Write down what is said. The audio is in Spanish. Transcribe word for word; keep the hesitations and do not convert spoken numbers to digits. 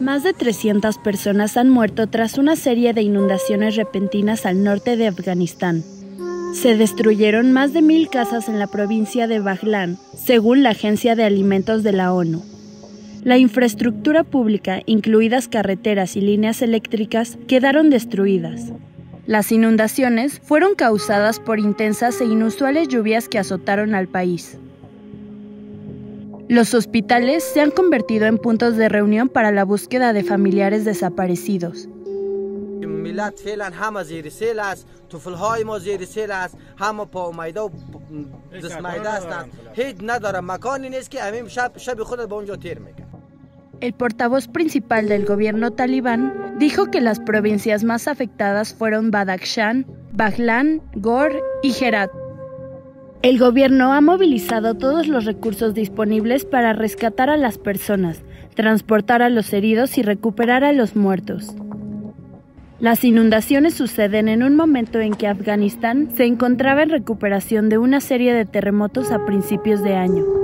Más de trescientas personas han muerto tras una serie de inundaciones repentinas al norte de Afganistán. Se destruyeron más de mil casas en la provincia de Baghlan, según la Agencia de Alimentos de la ONU. La infraestructura pública, incluidas carreteras y líneas eléctricas, quedaron destruidas. Las inundaciones fueron causadas por intensas e inusuales lluvias que azotaron al país. Los hospitales se han convertido en puntos de reunión para la búsqueda de familiares desaparecidos. El portavoz principal del gobierno talibán dijo que las provincias más afectadas fueron Badakhshan, Baghlan, Ghor y Herat. El gobierno ha movilizado todos los recursos disponibles para rescatar a las personas, transportar a los heridos y recuperar a los muertos. Las inundaciones suceden en un momento en que Afganistán se encontraba en recuperación de una serie de terremotos a principios de año.